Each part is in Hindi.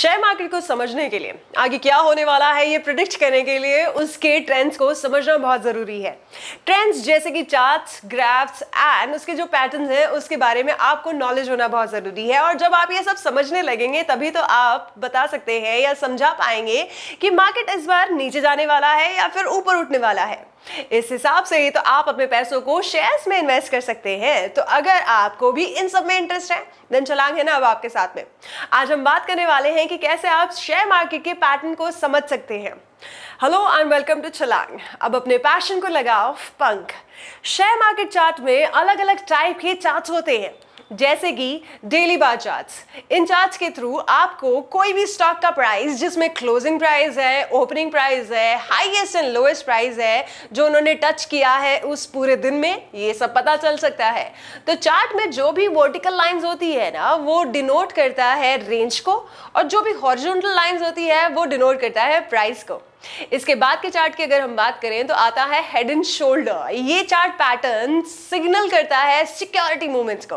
शेयर मार्केट को समझने के लिए, आगे क्या होने वाला है ये प्रिडिक्ट करने के लिए उसके ट्रेंड्स को समझना बहुत ज़रूरी है। ट्रेंड्स जैसे कि चार्ट्स, ग्राफ्स एंड उसके जो पैटर्न्स हैं उसके बारे में आपको नॉलेज होना बहुत ज़रूरी है। और जब आप ये सब समझने लगेंगे तभी तो आप बता सकते हैं या समझा पाएंगे कि मार्केट इस बार नीचे जाने वाला है या फिर ऊपर उठने वाला है। इस हिसाब से ही तो आप अपने पैसों को शेयर्स में इन्वेस्ट कर सकते हैं। तो अगर आपको भी इन सब में इंटरेस्ट है, देन छलांग है ना अब आपके साथ में। आज हम बात करने वाले हैं कि कैसे आप शेयर मार्केट के पैटर्न को समझ सकते हैं। हेलो एंड वेलकम टू छलांग। अब अपने पैशन को लगाओ पंख। शेयर मार्केट चार्ट में अलग अलग टाइप के चार्ट्स होते हैं, जैसे कि डेली बार चार्ट्स। इन चार्ट्स के थ्रू आपको कोई भी स्टॉक का प्राइस, जिसमें क्लोजिंग प्राइस है, ओपनिंग प्राइस है, हाईएस्ट एंड लोएस्ट प्राइस है, जो उन्होंने टच किया है उस पूरे दिन में, ये सब पता चल सकता है। तो चार्ट में जो भी वर्टिकल लाइंस होती है ना, वो डिनोट करता है रेंज को, और जो भी हॉरिजॉन्टल लाइंस होती है वो डिनोट करता है प्राइस को। इसके बाद के चार्ट की अगर हम बात करें तो आता है हेड एंड शोल्डर। ये चार्ट पैटर्न सिग्नल करता है सिक्योरिटी मूवमेंट्स को।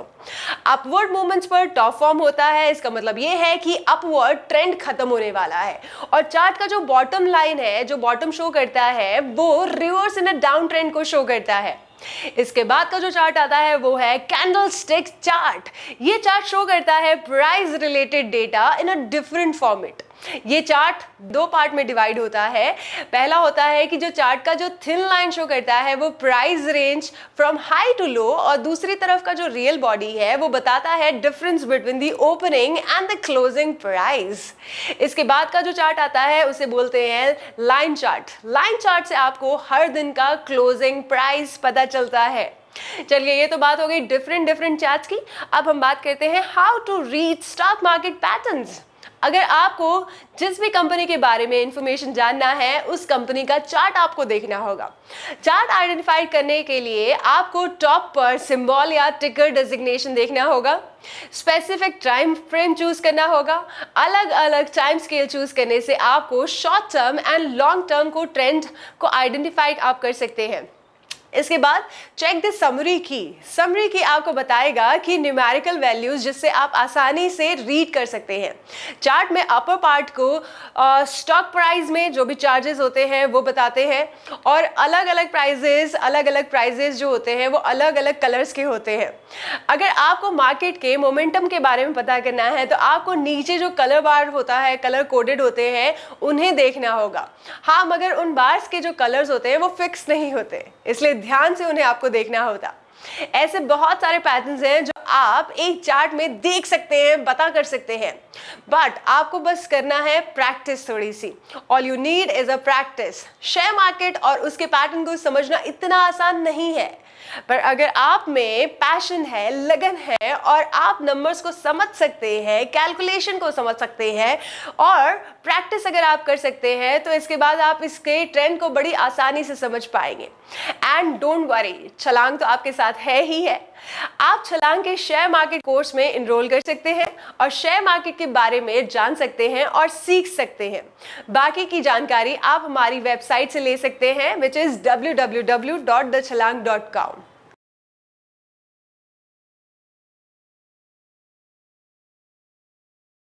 अपवर्ड मूवमेंट्स पर टॉप फॉर्म होता है, इसका मतलब ये है कि अपवर्ड ट्रेंड खत्म होने वाला है। और चार्ट का जो बॉटम लाइन है, जो बॉटम शो करता है, वो reverse in a down trend को शो करता है। इसके बाद का जो चार्ट आता है वो है कैंडलस्टिक चार्ट। ये चार्ट शो करता है price related data in a different format. ये चार्ट दो पार्ट में डिवाइड होता है। पहला होता है कि जो चार्ट का जो थिन लाइन शो करता है वो price range from high to low, और दूसरी तरफ का जो रियल बॉडी है वो बताता है difference between the opening and the closing price. इसके बाद का जो चार्ट आता है उसे बोलते हैं लाइन चार्ट। लाइन चार्ट से आपको हर दिन का क्लोजिंग प्राइस पता चलता है। चलिए, ये तो बात हो गई डिफरेंट चार्ट्स की। अब हम बात करते हैं how to read stock market patterns. अगर आपको जिस भी कंपनी के बारे में इंफॉर्मेशन जानना है उस कंपनी का चार्ट आपको देखना होगा। चार्ट आइडेंटिफाई करने के लिए आपको टॉप पर सिंबल या टिकर डेजिग्नेशन देखना होगा, स्पेसिफिक टाइम फ्रेम चूज करना होगा। अलग अलग टाइम स्केल चूज करने से आपको short term and long term को ट्रेंड को आइडेंटिफाई आप कर सकते हैं। इसके बाद चेक द समरी की। समरी की आपको बताएगा कि न्यूमेरिकल वैल्यूज जिससे आप आसानी से रीड कर सकते हैं। चार्ट में अपर पार्ट को स्टॉक प्राइस में जो भी चार्जेस होते हैं वो बताते हैं, और अलग अलग प्राइजेस जो होते हैं वो अलग अलग कलर्स के होते हैं। अगर आपको मार्केट के मोमेंटम के बारे में पता करना है तो आपको नीचे जो कलर बार होता है, कलर कोडेड होते हैं, उन्हें देखना होगा। हाँ, मगर उन बार्स के जो कलर्स होते हैं वो फिक्स नहीं होते, इसलिए ध्यान से उन्हें आपको देखना होता। ऐसे बहुत सारे पैटर्न्स हैं जो आप एक चार्ट में देख सकते हैं, पता कर सकते हैं, बट आपको बस करना है प्रैक्टिस थोड़ी सी। All you need is a practice. Share market और उसके पैटर्न को समझना इतना आसान नहीं है, पर अगर आप में पैशन है, लगन है, और आप नंबर्स को समझ सकते हैं, कैलकुलेशन को समझ सकते हैं, और प्रैक्टिस अगर आप कर सकते हैं तो इसके बाद आप इसके ट्रेंड को बड़ी आसानी से समझ पाएंगे। एंड डोंट वरी, छलांग तो आपके साथ है ही है। आप छलांग के शेयर मार्केट कोर्स में इनरोल कर सकते हैं और शेयर मार्केट के बारे में जान सकते हैं और सीख सकते हैं। बाकी की जानकारी आप हमारी वेबसाइट से ले सकते हैं, which is www.thechalang.com।